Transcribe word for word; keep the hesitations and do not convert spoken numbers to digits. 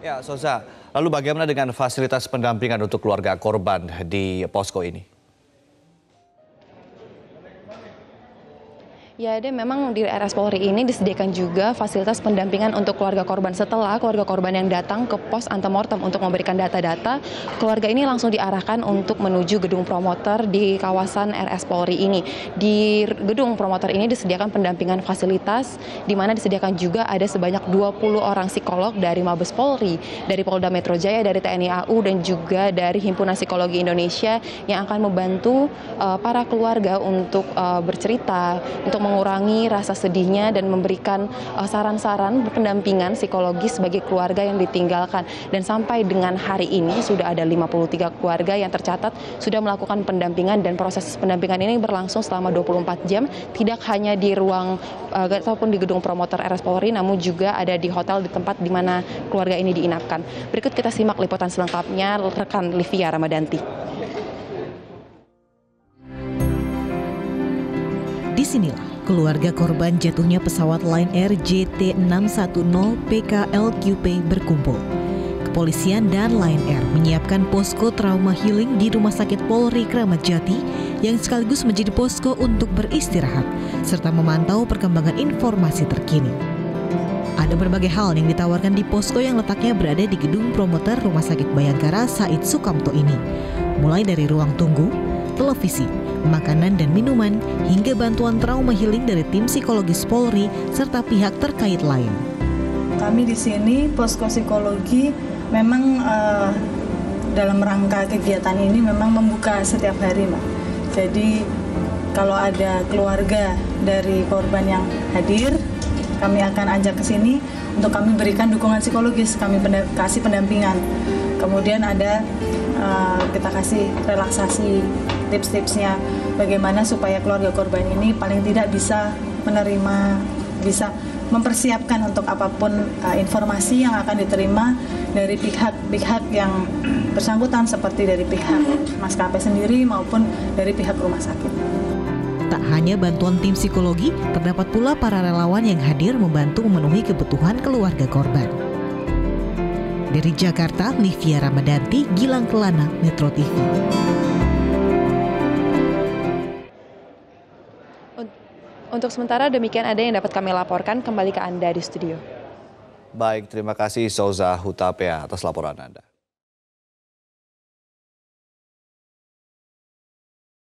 Ya, Soza, lalu bagaimana dengan fasilitas pendampingan untuk keluarga korban di posko ini? Ya, ada memang di R S Polri ini disediakan juga fasilitas pendampingan untuk keluarga korban. Setelah keluarga korban yang datang ke pos antemortem untuk memberikan data-data, keluarga ini langsung diarahkan untuk menuju gedung promotor di kawasan R S Polri ini. Di gedung promotor ini disediakan pendampingan fasilitas, di mana disediakan juga ada sebanyak dua puluh orang psikolog dari Mabes Polri, dari Polda Metro Jaya, dari T N I A U, dan juga dari Himpunan Psikologi Indonesia yang akan membantu uh, para keluarga untuk uh, bercerita, untuk mengurangi rasa sedihnya dan memberikan saran-saran uh, pendampingan psikologis bagi keluarga yang ditinggalkan. Dan sampai dengan hari ini sudah ada lima puluh tiga keluarga yang tercatat sudah melakukan pendampingan, dan proses pendampingan ini berlangsung selama dua puluh empat jam, tidak hanya di ruang uh, ataupun di gedung promotor R S Polri, namun juga ada di hotel di tempat di mana keluarga ini diinapkan. Berikut kita simak liputan selengkapnya rekan Livia Ramadanti. Disinilah keluarga korban jatuhnya pesawat Lion Air J T enam satu nol P K L Q P berkumpul. Kepolisian dan Lion Air menyiapkan posko trauma healing di Rumah Sakit Polri Kramajati yang sekaligus menjadi posko untuk beristirahat serta memantau perkembangan informasi terkini. Ada berbagai hal yang ditawarkan di posko yang letaknya berada di gedung promotor Rumah Sakit Bayangkara Said Sukamto ini, mulai dari ruang tunggu, televisi, makanan dan minuman, hingga bantuan trauma healing dari tim psikologis Polri serta pihak terkait lain. Kami di sini, posko psikologi, memang uh, dalam rangka kegiatan ini memang membuka setiap hari, Mbak. Jadi kalau ada keluarga dari korban yang hadir, kami akan ajak ke sini untuk kami berikan dukungan psikologis, kami pendamp kasih pendampingan. Kemudian ada uh, kita kasih relaksasi, tips-tipsnya bagaimana supaya keluarga korban ini paling tidak bisa menerima, bisa mempersiapkan untuk apapun uh, informasi yang akan diterima dari pihak-pihak yang bersangkutan, seperti dari pihak maskapai sendiri maupun dari pihak rumah sakit. Tak hanya bantuan tim psikologi, terdapat pula para relawan yang hadir membantu memenuhi kebutuhan keluarga korban. Dari Jakarta, Nivia Ramadanti, Gilang Kelana, Metro T V. Untuk sementara demikian ada yang dapat kami laporkan, kembali ke Anda di studio. Baik, terima kasih Soza Hutapea atas laporan Anda.